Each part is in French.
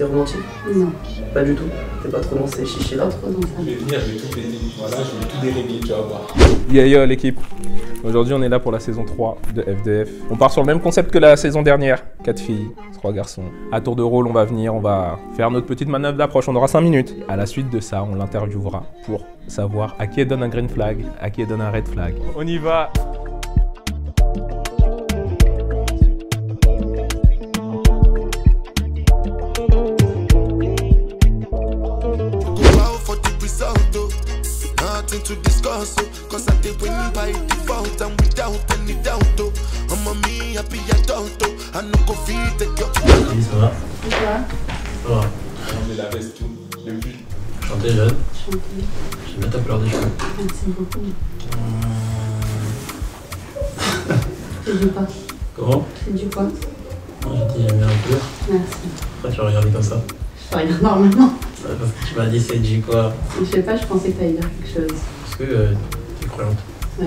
T'es romantique? Non. Pas du tout. T'es pas trop dans ces chichis-là? Pas trop dans ça. Je vais venir, je vais tout déléguer. Voilà, je vais tout déléguer, tu vas voir. Yeah, yo, l'équipe. Aujourd'hui, on est là pour la saison 3 de FDF. On part sur le même concept que la saison dernière. 4 filles, 3 garçons. À tour de rôle, on va venir, on va faire notre petite manœuvre d'approche. On aura 5 minutes. À la suite de ça, on l'interviewera pour savoir à qui elle donne un green flag, à qui elle donne un red flag. On y va. To discuss, cause I did win by default and without any doubt. I'm a me happy adult, I no go feed the girl. Ça va? Ça va. On met la veste tout, j'ai vu. Chantez jeune. Chantez. Je vais mettre à pleurer des cheveux. Merci beaucoup. C'est du pot. Comment? C'est du pot. Moi j'ai dit j'aime bien un peu. Merci. Pourquoi tu as regardé comme ça? Je te regarde normalement. Parce que tu m'as dit c'est du quoi? Je sais pas, je pensais que t'allais dire quelque chose. Parce que t'es croyante. Oui.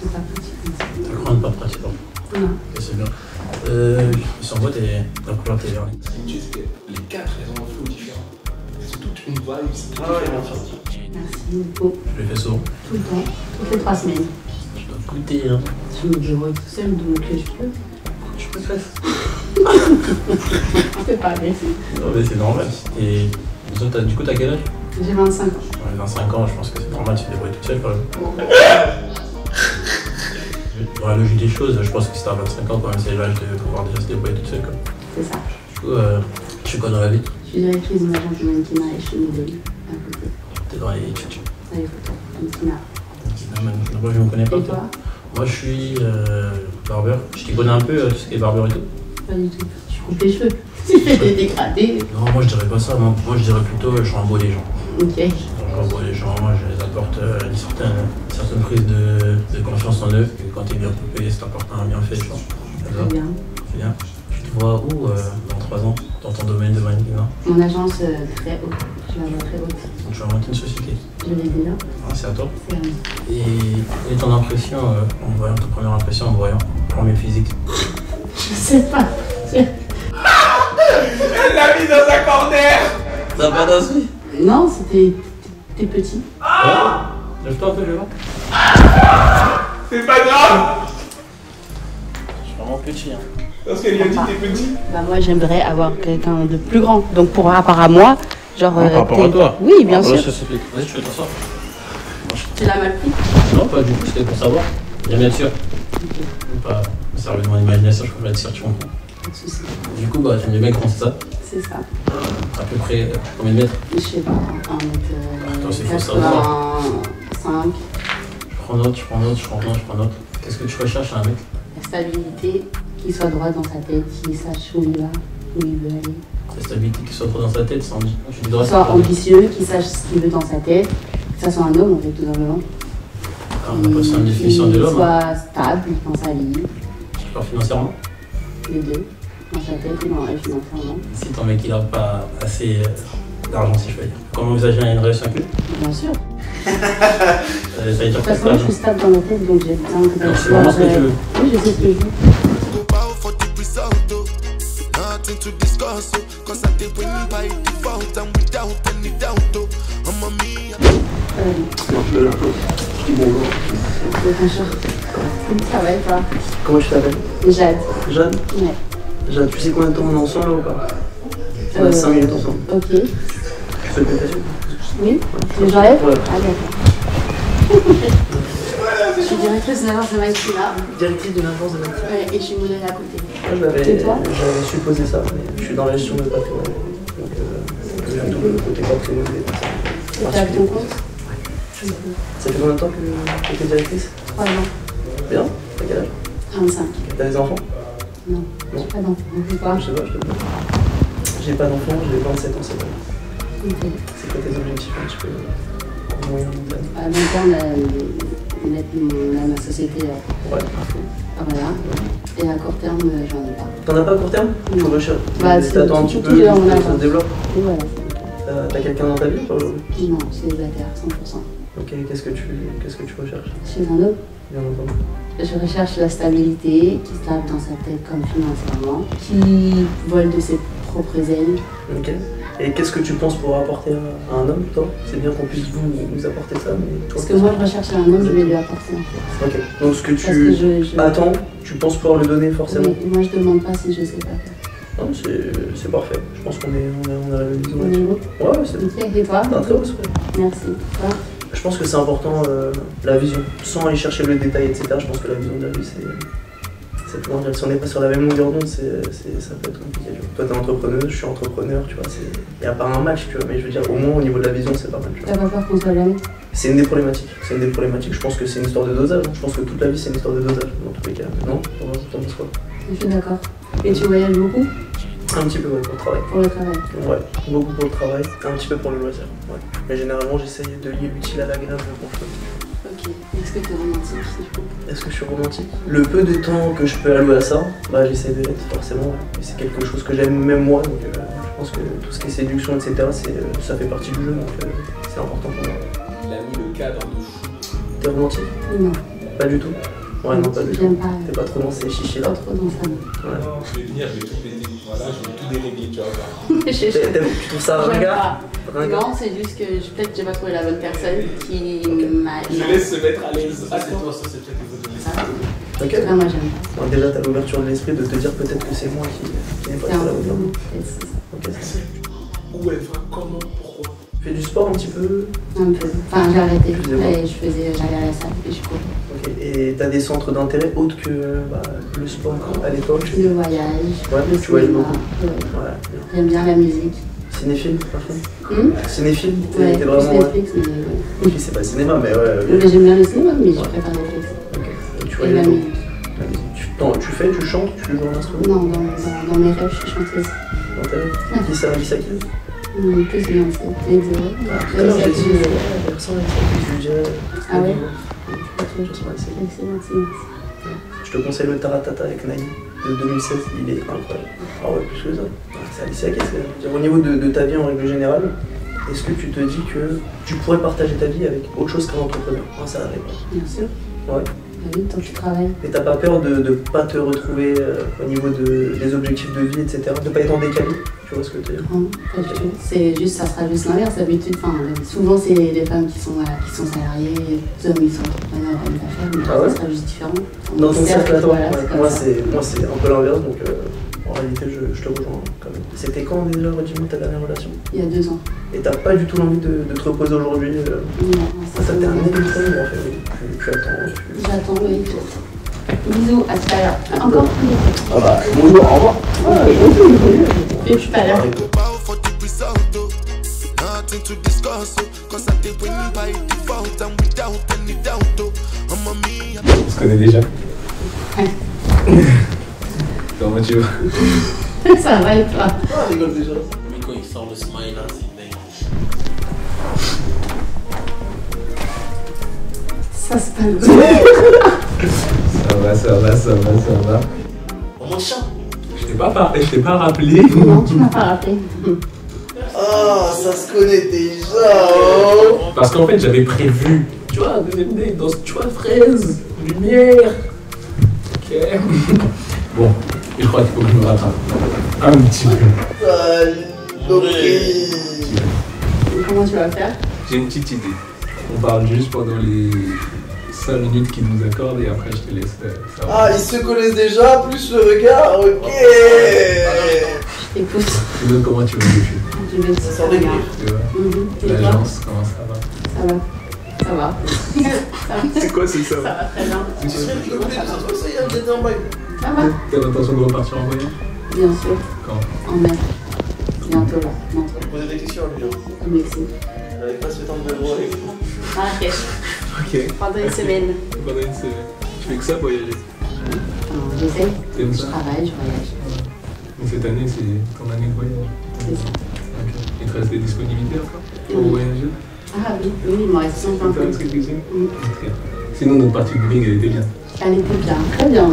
T'es pas pratiquante. T'es croyante, pas pratiquante. Non. C'est bien. Sans moi, t'es croyante, t'es bien. C'est juste que les 4, elles ont un flow différent. C'est toute une vibe, c'est tout différent. Merci beaucoup. Je le fais souvent. Tout le temps, toutes les 3 semaines. Je dois goûter, hein. Je vois tout seul, donc je peux pas. C'est pas agressif. Non, mais c'est normal. Du coup, t'as quel âge? J'ai 25 ans. Ouais, 25 ans, je pense que c'est normal, tu te débrouilles toute seule quand même. Dans la logique des choses, je pense que si t'as 25 ans, quand même, c'est l'âge de pouvoir déjà se débrouiller toute seule. C'est ça. Du coup, tu fais quoi dans la vie? Je suis directrice de l'agence de mannequinat et je suis modèle à côté. T'es dans les études? Dans les photos, mannequinat. Mannequinat, moi je ne connais pas. Et toi? Moi je suis barbeur. Je t'y connais un peu, tout ce qui est barbeur et tout? Pas du tout. Tu coupes les cheveux? Tu fais des dégradés? Non, moi je dirais pas ça. Moi je dirais plutôt je renvoie les gens. Ok. Je renvoie les gens, moi je les apporte une certaine prise de confiance en eux. Quand t'es bien coupé, c'est important, bien fait, je pense. Très bien. C'est bien. Tu te vois où dans 3 ans? Dans ton domaine de mannequinat? Mon agence très haute. Je la vois très haute. Donc tu vas monter une société? Je l'ai déjà. Ah, c'est à toi? C'est à moi. Et ton impression, en voyant ta première impression, en voyant premier physique? Je sais pas. Elle l'a mis dans sa corner. T'as pas danser? Non, c'était... t'es petit. Ah ouais. Lève-toi un peu, je vois. C'est pas grave. Je suis vraiment petit, hein. Parce qu'elle lui a dit t'es petit. Bah moi j'aimerais avoir quelqu'un de plus grand. Donc pour à part à moi, genre... Par rapport à toi? Oui, bien sûr. Vas-y, tu veux t'asseoir. Tu l'as mal pris? Non, pas du coup, c'était pour savoir. Bien sûr. Okay. Pas servir de mon imagination, je peux pas être sûr, tu comprends. Du coup, bah, tu me dis mec, c'est ça? C'est ça. À peu près combien de mètres? Je sais pas, 1 mètre. C'est faux, ça. 5. Je prends note. Qu'est-ce que tu recherches à un mec? La stabilité, qu'il soit droit dans sa tête, qu'il sache où il va, où il veut aller. La stabilité, qu'il soit droit dans sa tête, sans dire. Qu'il soit ambitieux, qu'il sache ce qu'il veut dans sa tête, que ça soit un homme en fait, tout simplement. Alors, on a passé une définition de l'homme. Qu'il soit stable dans sa vie. Alors, financièrement? Les deux, dans sa tête et dans la financièrement. Si ton mec il a pas assez d'argent, si je peux dire. Comment envisager une relation avec lui? Bien sûr. De toute façon, je suis stable dans ma tête, donc j'ai besoin de... C'est vraiment ce que tu veux? Oui, je sais ce que je veux. Bonjour. Bonjour. Ça va et toi? Comment tu t'appelles? Jade. Jade? Ouais. Jade, tu sais combien de temps on est ensemble ou pas? On a 5 minutes ensemble. Ok. Tu fais le comptation? Oui. Tu veux que j'enlève? Ouais. Allez, attends. Je suis directrice de l'agence de mannequinat. Directrice de l'agence de mannequinat? Ouais, et je suis modèle à côté. Moi j'avais supposé ça, mais je suis dans la gestion de patrimoine. Donc je viens de le côté patrimoine des personnes. Et t'as ton compte? Ça fait combien de temps que tu es directrice? 3 ans. Bien. T'as quel âge? 35. T'as des enfants? Non. J'ai pas d'enfants. Je sais pas. J'ai pas d'enfants, j'ai 27 ans cette année. Ok. C'est quoi tes objectifs un petit peu en moyen terme? À long terme, ma société. Ouais. Voilà. Et à court terme, j'en ai pas. T'en as pas à court terme? Tu recherches? Bah, t'attends un petit peu, ça se développe. Voilà. T'as quelqu'un dans ta vie aujourd'hui? Non, c'est célibataire, 100%. Ok, qu'est-ce que tu recherches? Chez un homme. Bien entendu. Je recherche la stabilité, qui se lave dans sa tête comme financièrement, qui vole de ses propres ailes. Ok. Et qu'est-ce que tu penses pouvoir apporter à un homme, toi? C'est bien qu'on puisse vous apporter ça, mais toi... Parce que moi, je recherche un homme, je vais lui apporter, en fait. Ok. Donc ce que tu attends, tu penses pouvoir le donner, forcément? Oui. Moi, je demande pas si je sais pas. Non, c'est parfait. Je pense qu'on est à la maison. On est bon. Ouais, c'est bon. Et toi? T'as un très beau souhait. Merci. Toi? Je pense que c'est important, la vision. Sans aller chercher le détail, etc. Je pense que la vision de la vie, c'est... Si on n'est pas sur la même longueur d'onde, ça peut être compliqué. Toi, t'es entrepreneuse, je suis entrepreneur, tu vois. Il n'y a pas un match, tu vois, mais je veux dire, au moins au niveau de la vision, c'est pas mal. T'as pas peur qu'on soit l'homme? C'est une des problématiques. C'est une des problématiques. Je pense que c'est une histoire de dosage. Je pense que toute la vie, c'est une histoire de dosage, dans tous les cas. Non? T'en penses quoi? Je suis d'accord. Et tu voyages beaucoup? Un petit peu, ouais, pour le travail. Pour le travail? Ouais, beaucoup pour le travail. Un petit peu pour le loisir, ouais. Mais généralement, j'essaye de lier l'utile à l'agréable quand je peux. Ok, est-ce que tu es romantique? Est-ce que je suis romantique? Le peu de temps que je peux allouer à ça, bah, j'essaie de l'être forcément. Ouais. C'est quelque chose que j'aime même moi, donc je pense que tout ce qui est séduction, etc., ça fait partie du jeu, donc c'est important pour moi. Il a mis le cadre de chou. T'es romantique? Non. Pas du tout? Ouais, non, pas du tout. T'es pas trop dans ces chichis-là? Pas trop dans ça, non. Ouais. Je vais venir, je vais tout déléguer. Voilà, je vais tout déléguer, tu vois. Tu trouves ça ringard? Non, c'est juste que peut-être j'ai pas trouvé la bonne personne qui m'a... Je laisse se mettre à l'aise. Ah, c'est toi, ça, c'est peut-être les autres de l'esprit. Ah, ok. Non, moi, j'aime pas. Donc, déjà, t'as l'ouverture de l'esprit de te dire peut-être que c'est moi qui n'ai pas été là. Ok, c'est ça. Où elle va, comment, pourquoi? Tu fais du sport un petit peu? Un peu. Enfin, j'ai arrêté. J'allais à la salle et je cours. Ok. Et t'as des centres d'intérêt autres que le sport à l'époque? Le voyage. Ouais, tu voyages beaucoup. J'aime bien la musique. Cinéphile, parfait. Cinéphile, t'es vraiment... Netflix, mais... Ok, c'est pas le cinéma, mais ouais... Mais j'aime bien le cinéma, mais je préfère Netflix. Ok. Et tu vois la musique. Tu fais, tu chantes, tu joues un instrument? Non, dans mes rêves, je suis chanteuse. Dans tes rêves? Qui ça? Non, plus bien, c'est Exo. Ah, alors j'ai dit... Elle ressemble à ça. Ah ouais? Excellent, c'est merci. Je te conseille le Taratata avec Naïm de 2016, il est incroyable. Ah ouais, plus que ça. C'est Alicia qui est... Au niveau de ta vie en règle générale, est-ce que tu te dis que tu pourrais partager ta vie avec autre chose qu'un entrepreneur? Un salarié? Bien sûr. Ouais. Oui, tant que tu travailles. Et t'as pas peur de ne pas te retrouver au niveau des objectifs de vie, etc. De pas être en décalé? Tu vois ce que tu veux dire? Non, pas du tout. C'est juste, ça sera juste l'inverse d'habitude. Enfin, souvent, c'est les femmes qui sont salariées, les hommes, ils sont entrepreneurs, hommes d'affaires, mais ça sera juste différent. Dans ton cercle à toi, moi, c'est un peu l'inverse, donc en réalité, je te rejoins quand même. C'était quand déjà, redis-moi, ta dernière relation? Il y a 2 ans. Et t'as pas du tout l'envie de te reposer aujourd'hui? Non, ça t'es un électronique en fait. Tu attends. J'attends, oui. Bisous, à tout à l'heure. Encore plus. Ah bah, bonjour, au revoir. Et je suis pas à l'heure. On se connaît déjà? Ouais. Comment tu vas? Ça va et toi? On rigole déjà. Mais quand il sort le smile, c'est dingue. Ça se passe bien. Ça va. On mange ça. Je t'ai pas rappelé. Non, tu m'as pas rappelé. Ah, ça se connaît déjà. Oh. Parce qu'en fait, j'avais prévu. Tu vois, deuxième date, tu vois, fraise, lumière. Ok. Bon. Je crois qu'il faut que je me rattrape. Un petit peu. Salut. Comment tu vas faire? J'ai une petite idée. On parle juste pendant les 5 minutes qu'ils nous accordent et après je te laisse savoir. Ah, ils se connaissent déjà, plus le regard, ok. Je t'écoute. Tu veux comment tu vas le faire? Ça sort des gars. L'agence, comment ça va? Ça va. C'est quoi c'est ça? Ça va très bien. Tu sais que le côté de ça, ça y est, un bail. Ça va. T'as l'intention de repartir en voyage? Bien sûr. Quand? En mai. Bientôt là. Posez des questions à lui. Au Mexique. J'avais pas ce temps de me voir avec vous. Ok. Pendant une semaine. Tu fais que ça voyager? J'essaie. T'aimes ça? Je travaille, je voyage. Donc cette année, c'est ton année de voyage? C'est ça. Ok. Il te reste des disponibilités encore pour voyager? Ah oui, il m'en reste 120. Tu as un truc de cuisine? Oui. Sinon, notre partie de bling, elle était bien. Elle était bien, très bien.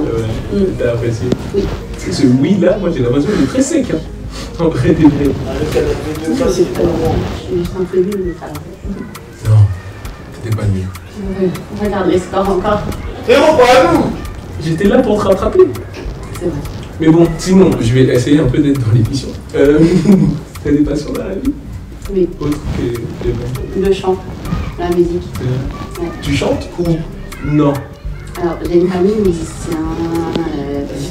T'as apprécié? Oui. Ce oui là, moi j'ai l'impression qu'il est très sec. En vrai, t'es bien. Ah, le canapé de face, c'est pas bon. Je suis juste un peu nul, mais ça va. Non, t'étais pas nul. On regarde les scores encore. Frérot, pas à nous! J'étais là pour te rattraper. C'est vrai. Mais bon, sinon, je vais essayer un peu d'être dans l'émission. T'as des passions dans la vie? Oui. Autre que le chant, la musique. Ouais. Tu chantes ou non? Alors, j'ai une famille de musiciens.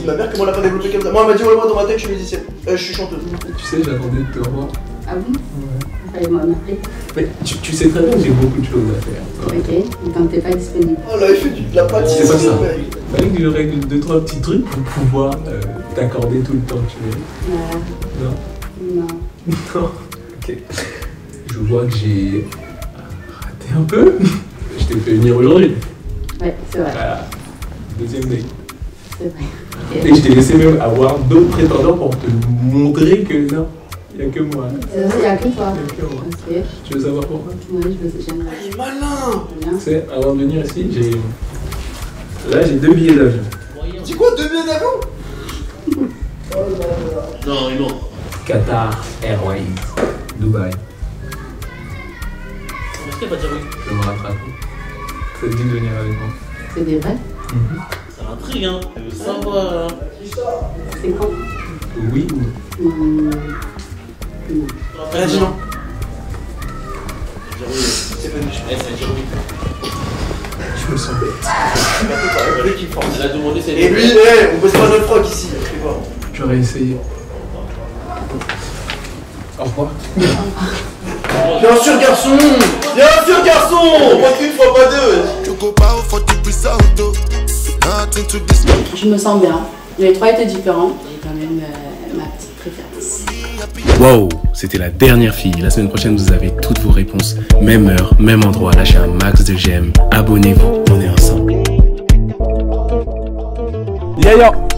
Ma mère, comment elle a pas développé comme ça? Moi, elle m'a dit, ouais, moi, dans ma tête, je suis musicienne. Je suis chanteuse. Tu sais, j'attendais de te revoir. Ah bon? Ouais. Fallait m'en appeler. Mais tu sais très bien que j'ai beaucoup de choses à faire. Ouais. Ok, donc t'es pas disponible. Oh là, il fait de la pâtisserie. C'est pas ça. Il fallait que je règle 2-3 petits trucs pour pouvoir t'accorder tout le temps que tu veux. Non. Non. Non. Ok. Je vois que j'ai raté un peu. Je t'ai fait venir aujourd'hui. Ouais, c'est vrai. Voilà. Deuxième date. C'est vrai. Okay. Et je t'ai laissé même avoir d'autres prétendants pour te montrer que non, il n'y a que moi. C'est vrai, il n'y a que toi. Il n'y a que moi. Okay. Tu veux savoir pourquoi? Oui, je veux savoir. Il est malin. Tu sais, avant de venir ici, j'ai... Là, j'ai 2 billets d'avion. C'est quoi, 2 billets d'avion? Oh là là. Non, il ment. Qatar Airways. Dubaï. Est-ce qu'il n'y a pas de jamais? Je me rattrape. Ça te dit de venir avec moi? C'est des vrais? Ça m'intrigue, hein. Je veux savoir. C'est quand? Oui ou non? Elle a dit non. C'est pas une chance. Elle a dit oui. Je me sens bête. Elle a demandé cette... Et lui, on bosse pas notre froc ici. J'aurais essayé. Au revoir. Bien sûr, garçon! Bien sûr, garçon! Pas une fois, pas deux! Je me sens bien. Les trois étaient différents. J'ai quand même ma petite préférence. Wow! C'était la dernière fille. La semaine prochaine, vous avez toutes vos réponses. Même heure, même endroit. Lâchez un max de j'aime. Abonnez-vous. On est ensemble. Yo yo!